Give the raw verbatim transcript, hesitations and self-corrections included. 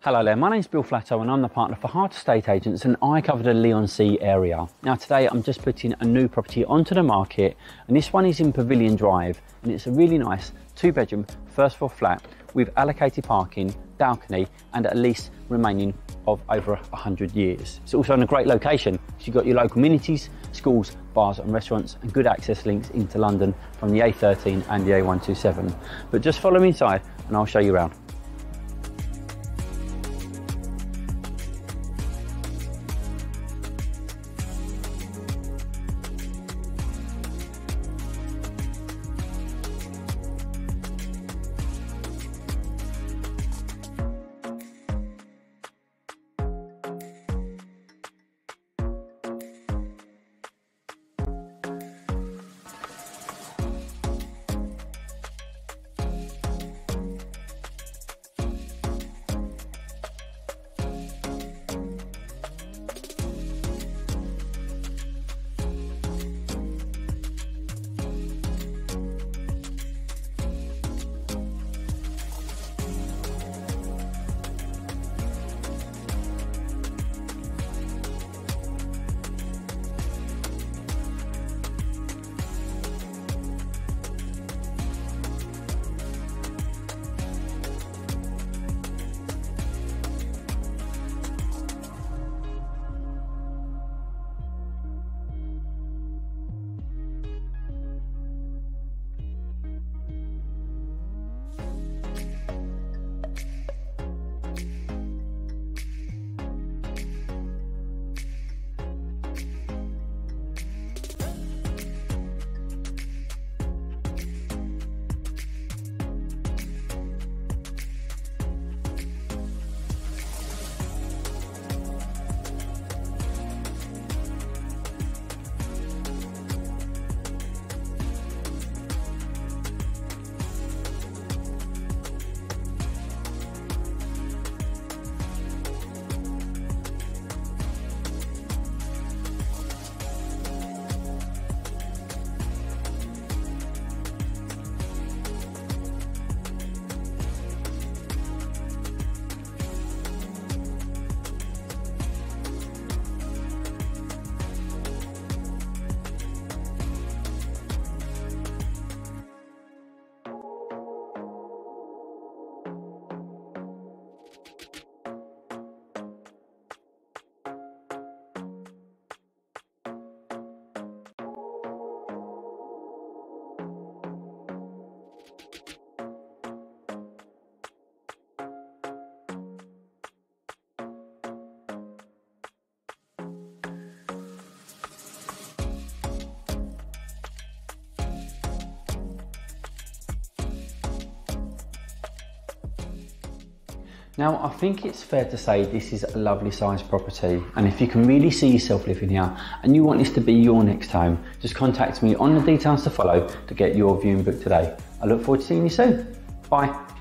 Hello there, my name's Bill Flateau and I'm the partner for haart Estate Agents and I cover the Leigh-On-Sea area. Now today I'm just putting a new property onto the market and this one is in Pavilion Drive and it's a really nice two bedroom first floor flat with allocated parking, balcony and a lease remaining of over one hundred years. It's also in a great location because you've got your local amenities, schools, bars and restaurants and good access links into London from the A thirteen and the A one twenty-seven. But just follow me inside and I'll show you around. Now, I think it's fair to say this is a lovely sized property, and if you can really see yourself living here and you want this to be your next home, just contact me on the details to follow to get your viewing book today. I look forward to seeing you soon. Bye.